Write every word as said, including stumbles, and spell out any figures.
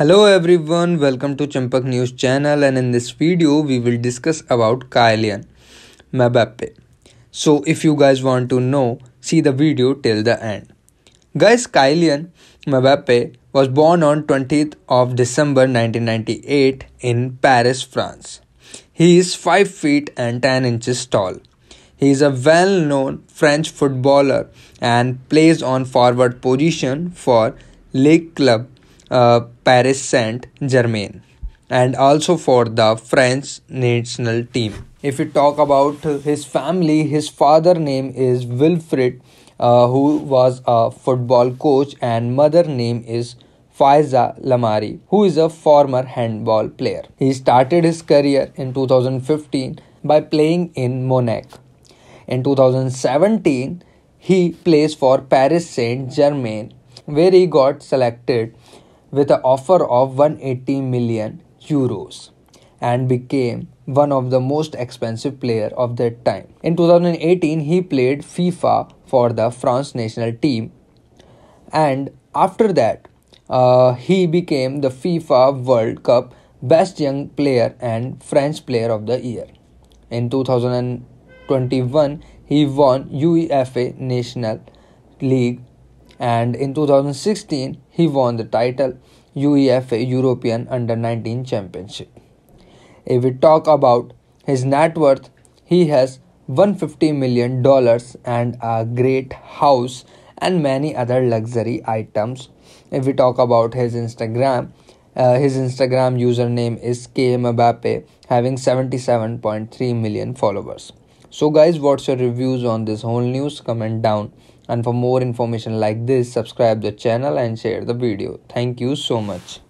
Hello everyone, welcome to Champak News channel, and in this video we will discuss about Kylian Mbappé. So if you guys want to know, see the video till the end. Guys, Kylian Mbappé was born on twentieth of December nineteen ninety-eight in Paris, France. He is five feet and ten inches tall. He is a well-known French footballer and plays on forward position for League club Uh, Paris Saint Germain and also for the French national team. If we talk about his family, his father name is Wilfried, uh, who was a football coach, and mother name is Faiza Lamari, who is a former handball player. He started his career in two thousand fifteen by playing in Monaco. In two thousand seventeen, he plays for Paris Saint Germain, where he got selected with an offer of one hundred eighty million euros and became one of the most expensive players of that time. In two thousand eighteen, he played FIFA for the France national team, and after that uh, he became the FIFA World Cup Best Young Player and French Player of the Year. In two thousand twenty-one, he won UEFA National League, and in two thousand sixteen, he won the title UEFA European Under nineteen Championship. If we talk about his net worth, he has one hundred fifty million dollars and a great house and many other luxury items. If we talk about his Instagram, uh, his Instagram username is K Mbappé, having seventy-seven point three million followers. So guys, what's your reviews on this whole news? Comment down. And for more information like this, subscribe the channel and share the video. Thank you so much.